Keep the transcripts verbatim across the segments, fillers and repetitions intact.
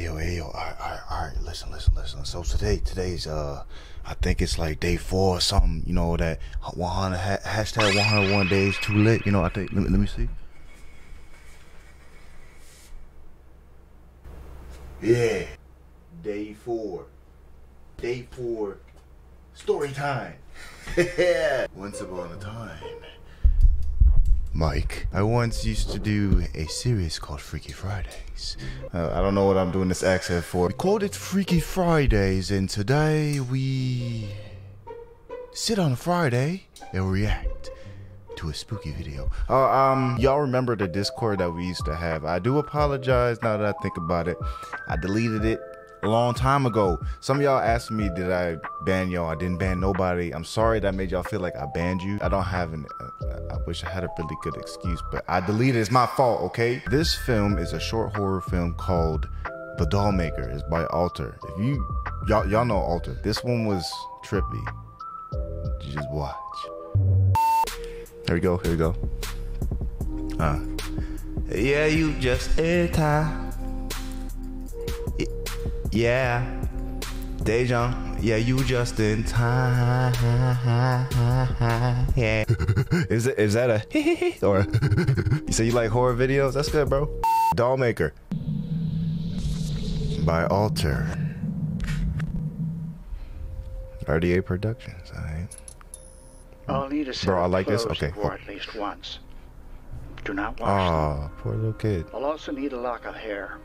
Hey yo, hey yo, all right, all right, all right, listen, listen, listen. So today, today's, uh, I think it's like day four or something, you know, that one hundred, hashtag one hundred one days too lit, you know, I think, let me, let me see. Yeah, day four, day four, story time. Yeah. Once upon a time, Mike, I once used to do a series called Freaky Fridays. Uh, I don't know what I'm doing this accent for. We called it Freaky Fridays, and today we sit on a Friday and react to a spooky video. Uh, um, y'all remember the Discord that we used to have? I do apologize now that I think about it. I deleted it a long time ago. Some of y'all asked me, did I ban y'all? I didn't ban nobody. I'm sorry that made y'all feel like I banned you. I don't have an, uh, I wish I had a really good excuse, but I deleted it. It's my fault, okay? This film is a short horror film called The Dollmaker. It's by Alter. If you, y'all y'all know Alter. This one was trippy. You just watch. Here we go, here we go. Uh, yeah, you just in time. Yeah, Dejan, yeah, you just in time. Yeah. is, it, is that a or a so you like horror videos? That's good, bro. Dollmaker by Alter. R D A Productions, all right. I'll need a bro, I like this, okay. Or at least once. Do not watch oh, them. Poor little kid. I'll also need a lock of hair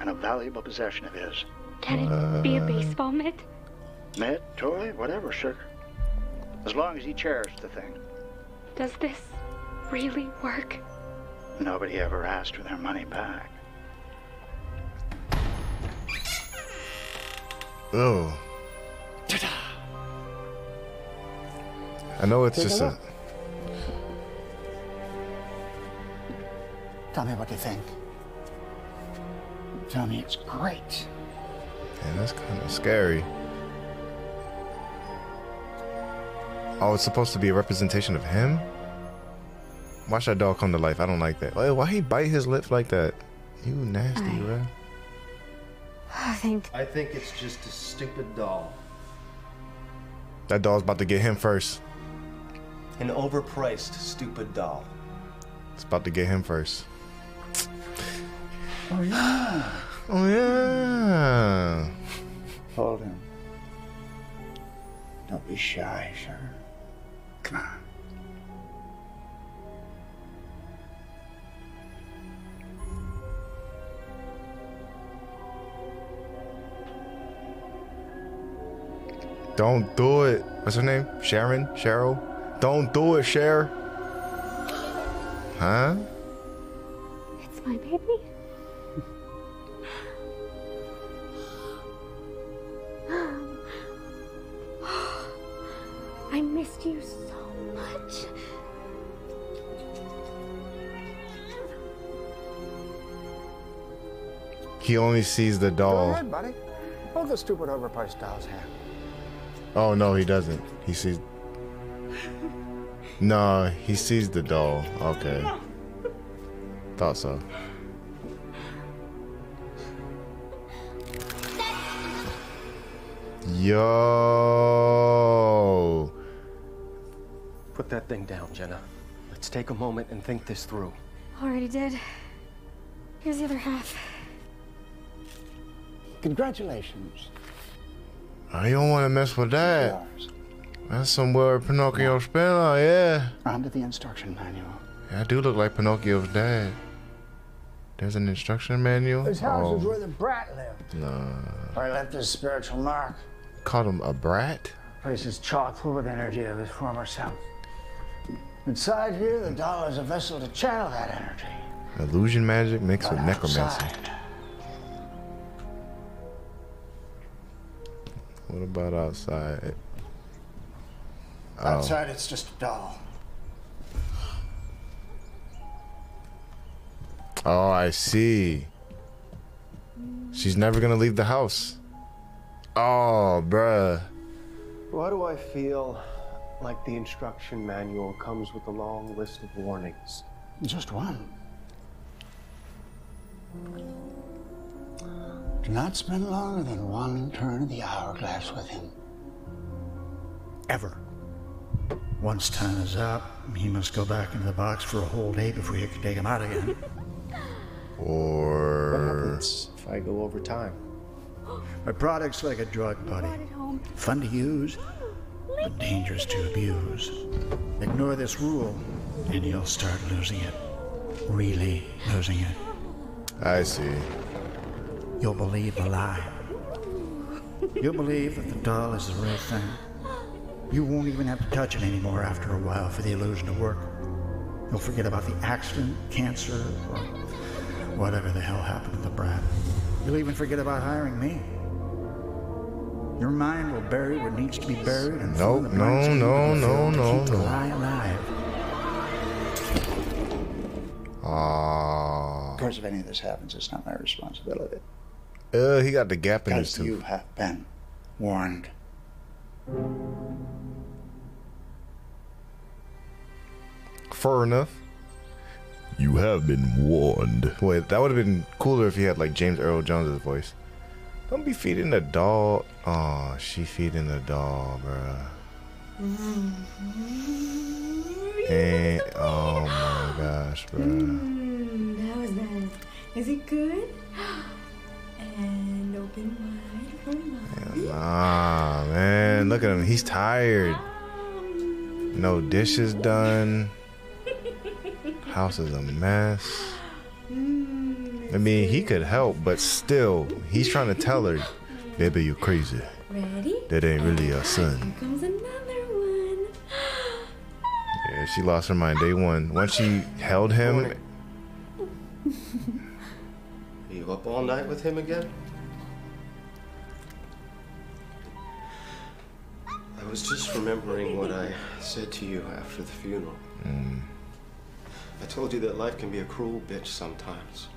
and a valuable possession of his. Can it uh, be a baseball mitt? Mitt, toy, whatever, sugar. As long as he cherished the thing. Does this really work? Nobody ever asked for their money back. Oh. Ta-da! I know it's just a... Tell me what you think. Tell me it's great. Yeah, that's kind of scary. Oh, it's supposed to be a representation of him? Watch that dog come to life. I don't like that. Why, why he bite his lip like that? You nasty, I... bro. I think... I think it's just a stupid doll. That doll's about to get him first. An overpriced, stupid doll. It's about to get him first. Oh yeah. Oh yeah. Hold him. Don't be shy, sir. Come on. Don't do it. What's her name? Sharon? Cheryl? Don't do it, Cher. Huh? It's my baby. I missed you so much. He only sees the doll. Go ahead, buddy. Hold the stupid overpriced doll's hand. Oh no, he doesn't. He sees. No, he sees the doll. Okay. Thought so. Yo. Put that thing down, Jenna. Let's take a moment and think this through. Already did. Here's the other half. Congratulations. I don't want to mess with that. That's some weird Pinocchio yeah. Spell, yeah. Under the instruction manual. Yeah, I do look like Pinocchio's dad. There's an instruction manual? This house oh. is where the brat lived. No. I left his spiritual mark. Called him a brat? Place is chock full of energy of his former self. Inside here, the doll is a vessel to channel that energy. Illusion magic mixed but with necromancy. Outside. What about outside? Oh. Outside, it's just a doll. Oh, I see. She's never gonna leave the house. Oh, bruh. Why do I feel like the instruction manual comes with a long list of warnings? Just one. Do not spend longer than one turn of the hourglass with him. Ever. Once time is up, he must go back into the box for a whole day before you can take him out again. Or... What happens if I go over time? My product's like a drug, buddy. Fun to use, but dangerous to abuse. Ignore this rule, and you'll start losing it. Really losing it. I see. You'll believe the lie. You'll believe that the doll is the real thing. You won't even have to touch it anymore after a while for the illusion to work. You'll forget about the accident, cancer, or whatever the hell happened to the brat. You'll even forget about hiring me. Your mind will bury what needs to be buried and nope, the no, no, no, no, no. Lie alive. Ah. Uh, of course, if any of this happens, it's not my responsibility. Uh, he got the gap in his tooth. You have been warned. Fair enough. You have been warned. Wait, that would have been cooler if he had like James Earl Jones' voice. Don't be feeding the doll. Oh, she feeding the doll, bruh. And, oh my gosh, bruh. Mm, that was nice. Is it good? And open wide for mine. Ah, man, look at him. He's tired. No dishes done. House is a mess. I mean, he could help, but still, he's trying to tell her, baby, you crazy. Ready? That ain't really your son. Here comes another one. Yeah, she lost her mind day one. Once she held him. Are you up all night with him again? I was just remembering what I said to you after the funeral. Mm. I told you that life can be a cruel bitch sometimes.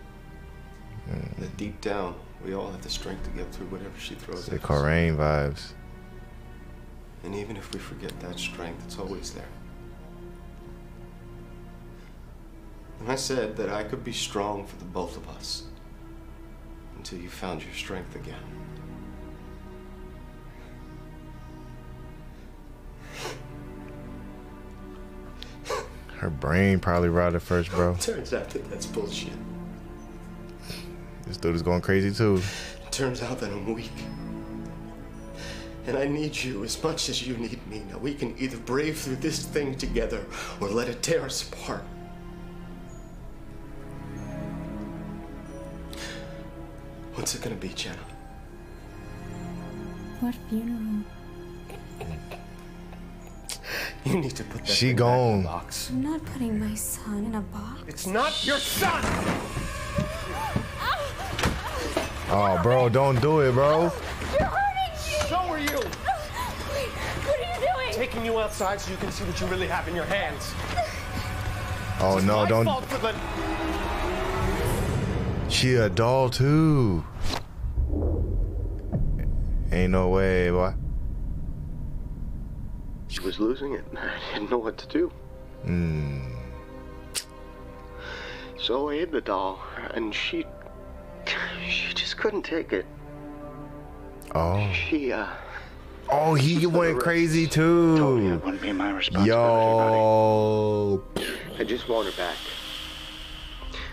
Mm. That deep down, we all have the strength to get through whatever she throws at us. The Corain vibes. And even if we forget that strength, it's always there. And I said that I could be strong for the both of us until you found your strength again. Her brain probably rotted first, bro. Turns out that that's bullshit. This dude is going crazy too. It turns out that I'm weak. And I need you as much as you need me. Now we can either brave through this thing together or let it tear us apart. What's it gonna be, Jenna? What funeral? You need to put that she gone. In the box. I'm not putting my son in a box. It's not your son! Oh, bro, don't do it, bro. You're hurting me. So are you. Wait, what are you doing? Taking you outside so you can see what you really have in your hands. Oh, this no, don't. The... She a doll, too. Ain't no way, boy. She was losing it. I didn't know what to do. Mm. So I hid the doll, and she... She just couldn't take it. Oh. She, uh... Oh, he went crazy, too. Totally, it wouldn't be my responsibility. Yo. I just want her back.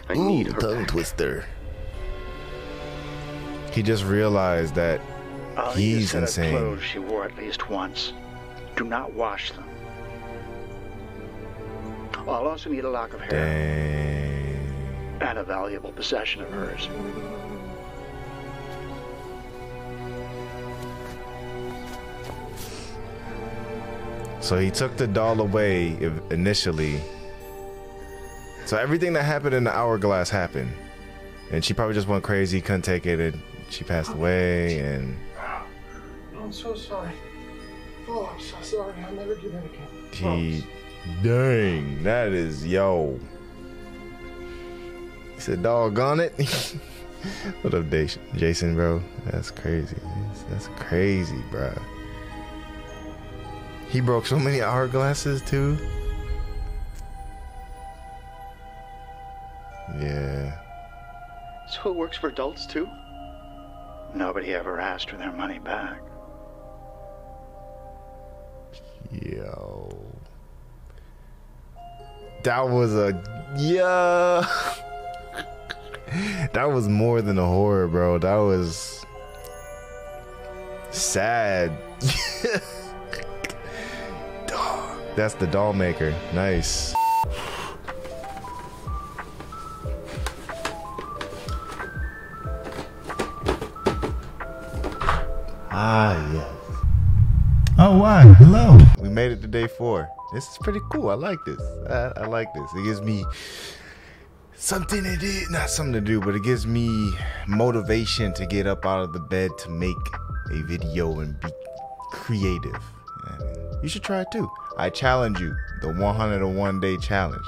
I Ooh, need her tongue back. Twister. He just realized that uh, he's insane. Clothes she wore at least once. Do not wash them. I'll also need a lock of hair. Dang. And a valuable possession of hers. So he took the doll away initially. So everything that happened in the hourglass happened. And she probably just went crazy, couldn't take it, and she passed away, and... I'm so sorry. Oh, I'm so sorry. I'll never do that again. Gee, dang, that is, yo. He said, doggone it. What up, Jason, bro? That's crazy. That's crazy, bro. He broke so many hourglasses, too. Yeah. So it works for adults, too? Nobody ever asked for their money back. Yo. That was a... Yeah. That was more than a horror, bro. That was... sad. Dog. That's The Dollmaker. Nice. Ah, yes. Oh, why? Hello. We made it to day four. This is pretty cool. I like this. I, I like this. It gives me something to do. Not something to do, but it gives me motivation to get up out of the bed to make a video and be creative. And you should try it too. I challenge you. The one hundred one day challenge.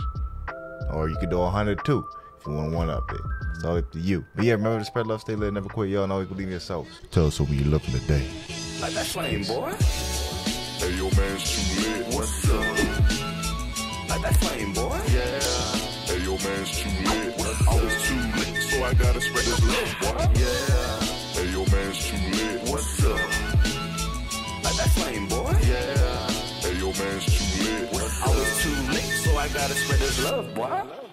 Or you could do one hundred two if you want to one-up it. It's all up to you. But yeah, remember to spread love, stay lit, never quit. Y'all know you can leave yourselves. Tell us what we love in the day. Like that flame, boy. Hey, yo, man's too lit. What's up? Like that flame, boy. Yeah. Hey, yo, man's too lit. I was too lit, so I gotta spread this love, boy. Yeah. Hey, yo, man's too lit. What's up? Like that flame, boy. Yeah. Hey, yo, man's too lit. I was too lit, so I gotta spread this love, boy.